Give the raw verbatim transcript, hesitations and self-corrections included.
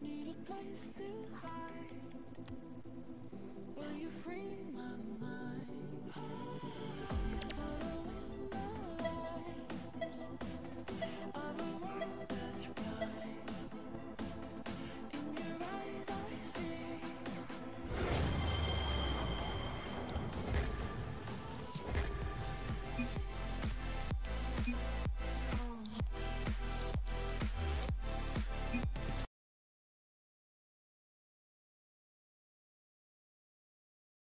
Need a place to hide. Will you free?